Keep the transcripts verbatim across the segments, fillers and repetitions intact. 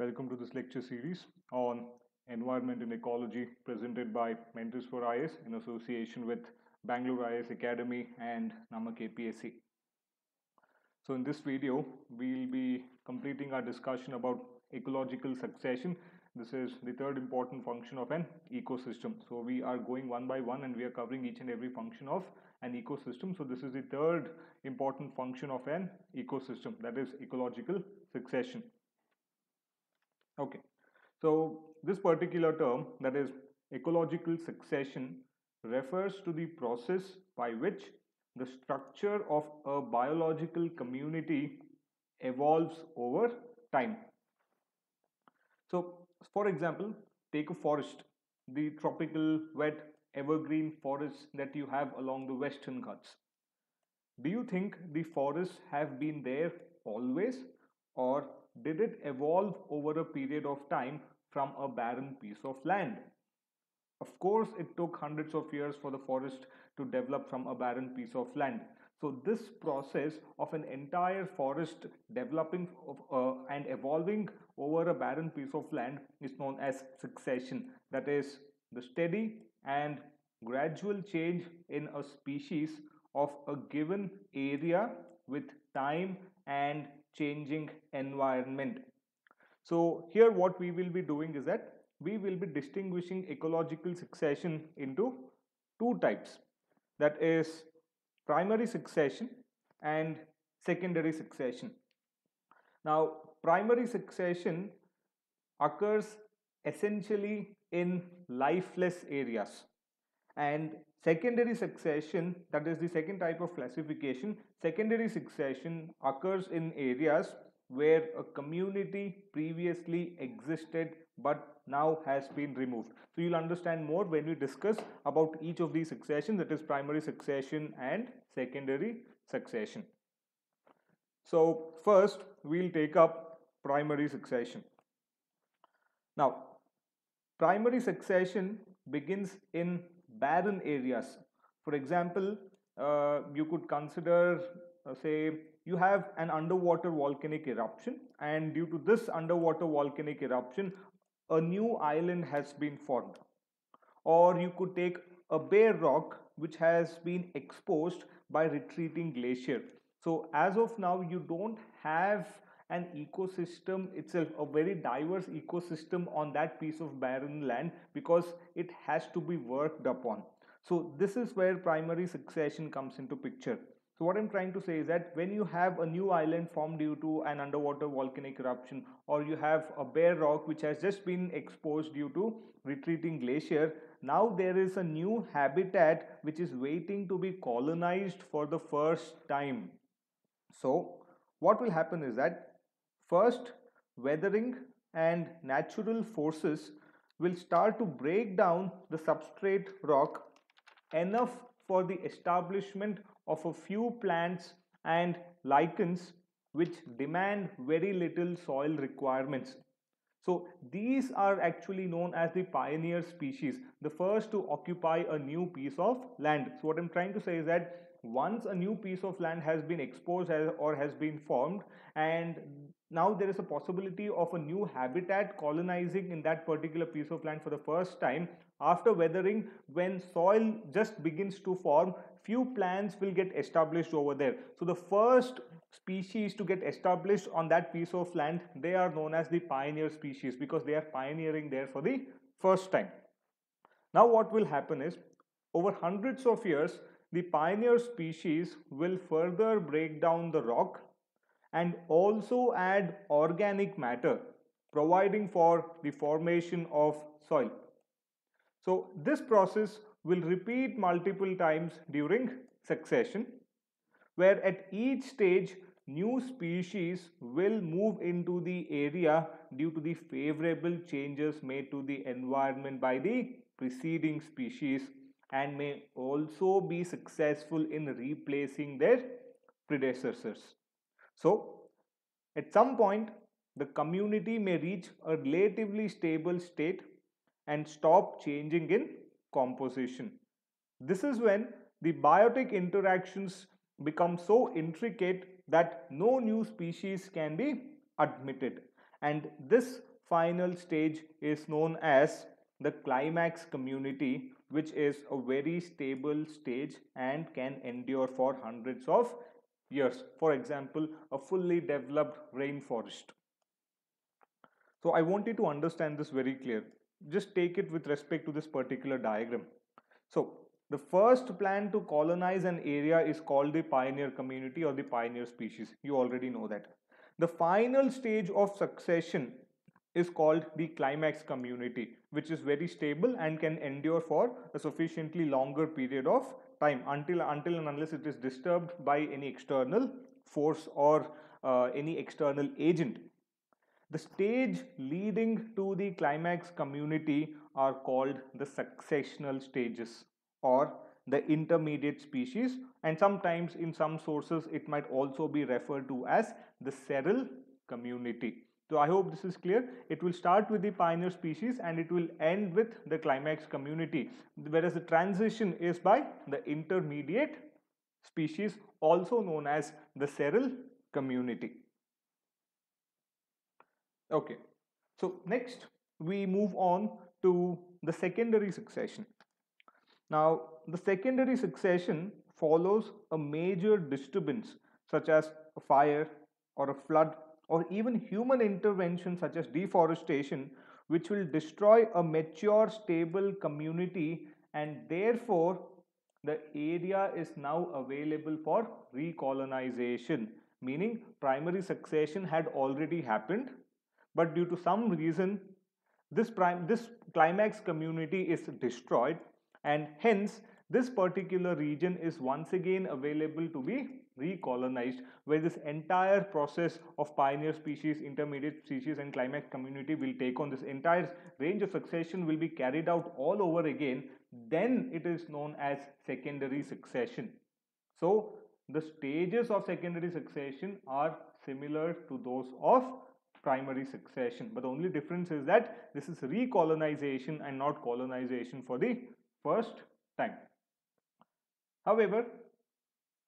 Welcome to this lecture series on environment and ecology presented by Mentors for I A S in association with Bangalore I A S Academy and Namma K P S C. So in this video, we'll be completing our discussion about ecological succession. This is the third important function of an ecosystem. So we are going one by one and we are covering each and every function of an ecosystem. So this is the third important function of an ecosystem, that is ecological succession. Okay, so this particular term, that is ecological succession, refers to the process by which the structure of a biological community evolves over time. So for example, take a forest, the tropical wet evergreen forests that you have along the Western Ghats. Do you think the forests have been there always, or did it evolve over a period of time from a barren piece of land? Of course, it took hundreds of years for the forest to develop from a barren piece of land. So this process of an entire forest developing uh, and evolving over a barren piece of land is known as succession. That is the steady and gradual change in a species of a given area with time and changing environment. So here what we will be doing is that we will be distinguishing ecological succession into two types, that is primary succession and secondary succession. Now primary succession occurs essentially in lifeless areas, and secondary succession, that is the second type of classification, secondary succession occurs in areas where a community previously existed but now has been removed. So you'll understand more when we discuss about each of these successions, that is primary succession and secondary succession. So first we'll take up primary succession. Now primary succession begins in barren areas. For example, uh, you could consider uh, say you have an underwater volcanic eruption, and due to this underwater volcanic eruption a new island has been formed. Or you could take a bare rock which has been exposed by retreating glacier. So as of now you don't have an ecosystem itself, a very diverse ecosystem on that piece of barren land, because it has to be worked upon. So this is where primary succession comes into picture. So what I'm trying to say is that when you have a new island formed due to an underwater volcanic eruption, or you have a bare rock which has just been exposed due to retreating glacier, now there is a new habitat which is waiting to be colonized for the first time. So what will happen is that first, weathering and natural forces will start to break down the substrate rock enough for the establishment of a few plants and lichens which demand very little soil requirements. So these are actually known as the pioneer species, the first to occupy a new piece of land. So what I'm trying to say is that once a new piece of land has been exposed or has been formed, and now there is a possibility of a new habitat colonizing in that particular piece of land for the first time. After weathering, when soil just begins to form, few plants will get established over there. So the first species to get established on that piece of land, they are known as the pioneer species, because they are pioneering there for the first time. Now what will happen is, over hundreds of years, the pioneer species will further break down the rock and also add organic matter, providing for the formation of soil. So this process will repeat multiple times during succession, where at each stage new species will move into the area due to the favorable changes made to the environment by the preceding species, and may also be successful in replacing their predecessors. So at some point the community may reach a relatively stable state and stop changing in composition. This is when the biotic interactions become so intricate that no new species can be admitted, and this final stage is known as the climax community, which is a very stable stage and can endure for hundreds of years. For example, a fully developed rainforest. So I want you to understand this very clear. Just take it with respect to this particular diagram. So the first plan to colonize an area is called the pioneer community or the pioneer species. You already know that. The final stage of succession is called the climax community, which is very stable and can endure for a sufficiently longer period of time until until and unless it is disturbed by any external force or uh, any external agent. The stage leading to the climax community are called the successional stages or the intermediate species, and sometimes in some sources it might also be referred to as the seral community. So I hope this is clear. It will start with the pioneer species and it will end with the climax community, whereas the transition is by the intermediate species, also known as the seral community. Okay, so next we move on to the secondary succession. Now, the secondary succession follows a major disturbance such as a fire or a flood or even human intervention such as deforestation, which will destroy a mature, stable community, and therefore the area is now available for recolonization, meaning primary succession had already happened. But due to some reason, this, prime, this climax community is destroyed, and hence this particular region is once again available to be recolonized, where this entire process of pioneer species, intermediate species and climax community will take on this entire range of succession will be carried out all over again. Then it is known as secondary succession. So the stages of secondary succession are similar to those of primary succession, but the only difference is that this is recolonization and not colonization for the first time. However,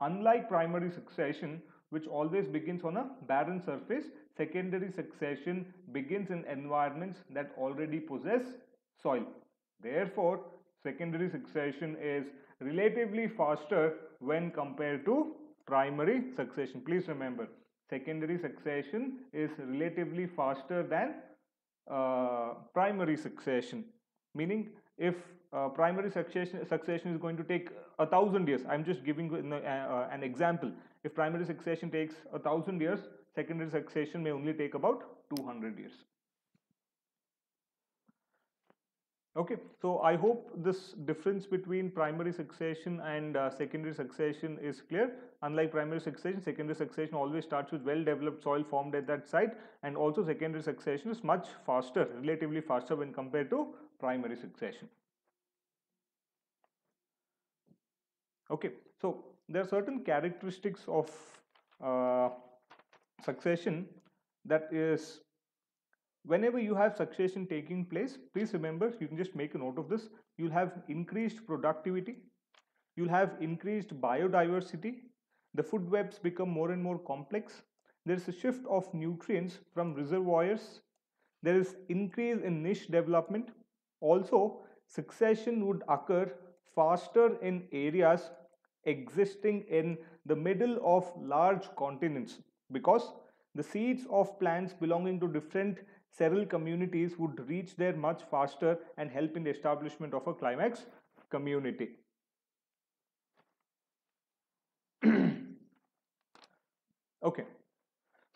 unlike primary succession, which always begins on a barren surface, secondary succession begins in environments that already possess soil. Therefore, secondary succession is relatively faster when compared to primary succession. Please remember, secondary succession is relatively faster than uh, primary succession, meaning if uh, primary succession, succession is going to take a thousand years, I am just giving an, uh, an example, if primary succession takes a thousand years, secondary succession may only take about two hundred years. Okay, so I hope this difference between primary succession and uh, secondary succession is clear. Unlike primary succession, secondary succession always starts with well-developed soil formed at that site, and also secondary succession is much faster, relatively faster when compared to primary succession. Okay, so there are certain characteristics of uh, succession that is, whenever you have succession taking place, please remember, you can just make a note of this, you'll have increased productivity, you'll have increased biodiversity, the food webs become more and more complex, there's a shift of nutrients from reservoirs, there is increase in niche development. Also, succession would occur faster in areas existing in the middle of large continents, because the seeds of plants belonging to different several communities would reach there much faster and help in the establishment of a climax community. Okay,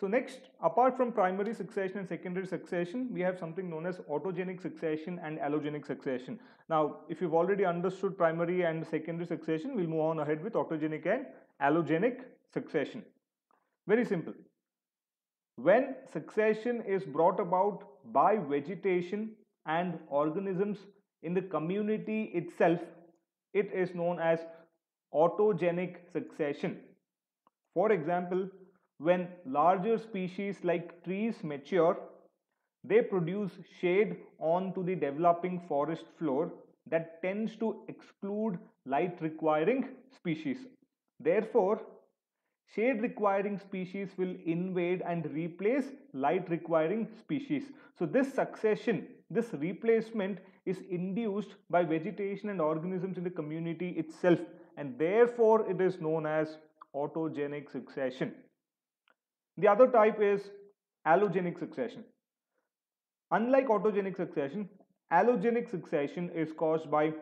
so next, apart from primary succession and secondary succession, we have something known as autogenic succession and allogenic succession. Now, if you've already understood primary and secondary succession, we'll move on ahead with autogenic and allogenic succession. Very simple. When succession is brought about by vegetation and organisms in the community itself, it is known as autogenic succession. For example, when larger species like trees mature, they produce shade onto the developing forest floor that tends to exclude light requiring species. Therefore, Shade requiring species will invade and replace light requiring species. So this succession, this replacement is induced by vegetation and organisms in the community itself, and therefore it is known as autogenic succession. The other type is allogenic succession. Unlike autogenic succession, allogenic succession is caused by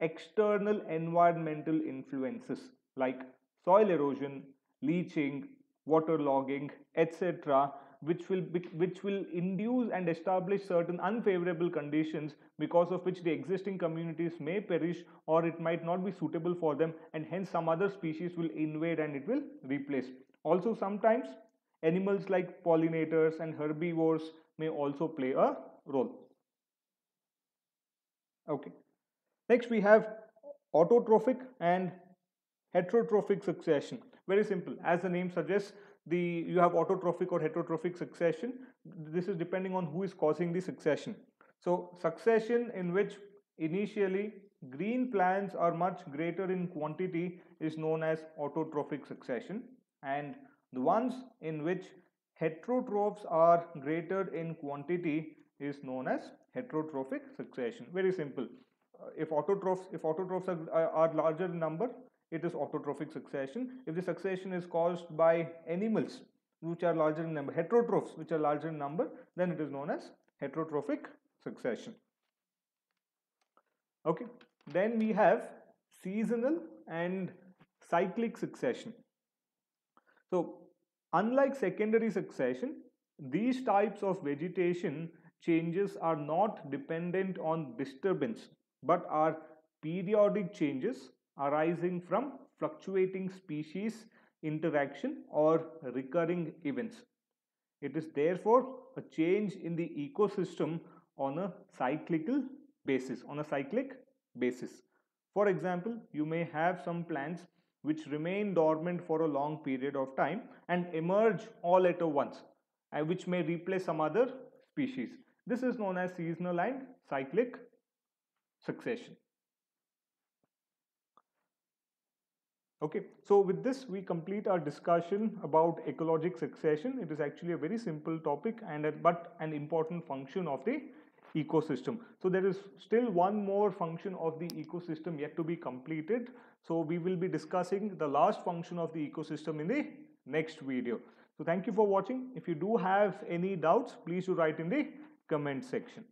external environmental influences like soil erosion, leaching, water logging, et cetera, which will be, which will induce and establish certain unfavorable conditions because of which the existing communities may perish, or it might not be suitable for them, and hence some other species will invade and it will replace. Also, sometimes animals like pollinators and herbivores may also play a role. Okay. Next we have autotrophic and heterotrophic succession. Very simple. As the name suggests, the you have autotrophic or heterotrophic succession. This is depending on who is causing the succession. So succession in which initially green plants are much greater in quantity is known as autotrophic succession, and the ones in which heterotrophs are greater in quantity is known as heterotrophic succession. Very simple. If autotrophs, if autotrophs are, are larger in number, it is autotrophic succession. If the succession is caused by animals which are larger in number, heterotrophs which are larger in number, then it is known as heterotrophic succession. Okay. Then we have seasonal and cyclic succession. So unlike secondary succession, these types of vegetation changes are not dependent on disturbance, but are periodic changes arising from fluctuating species interaction or recurring events. It is therefore a change in the ecosystem on a cyclical basis, on a cyclic basis. For example, you may have some plants which remain dormant for a long period of time and emerge all at once, and which may replace some other species. This is known as seasonal and cyclic succession. Okay, so with this we complete our discussion about ecologic succession. It is actually a very simple topic and a, but an important function of the ecosystem. So there is still one more function of the ecosystem yet to be completed. So we will be discussing the last function of the ecosystem in the next video. So thank you for watching. If you do have any doubts, please do write in the comment section.